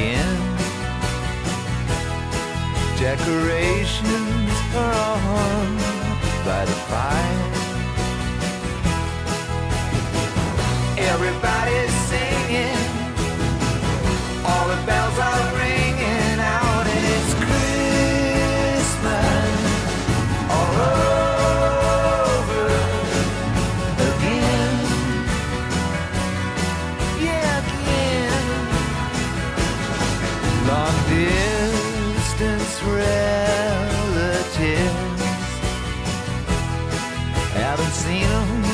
again. Decorations are hung by the fire. Everybody's singing, all the bells are ringing out, and it's Christmas all over again. Yeah, again. Long distance relatives, haven't seen them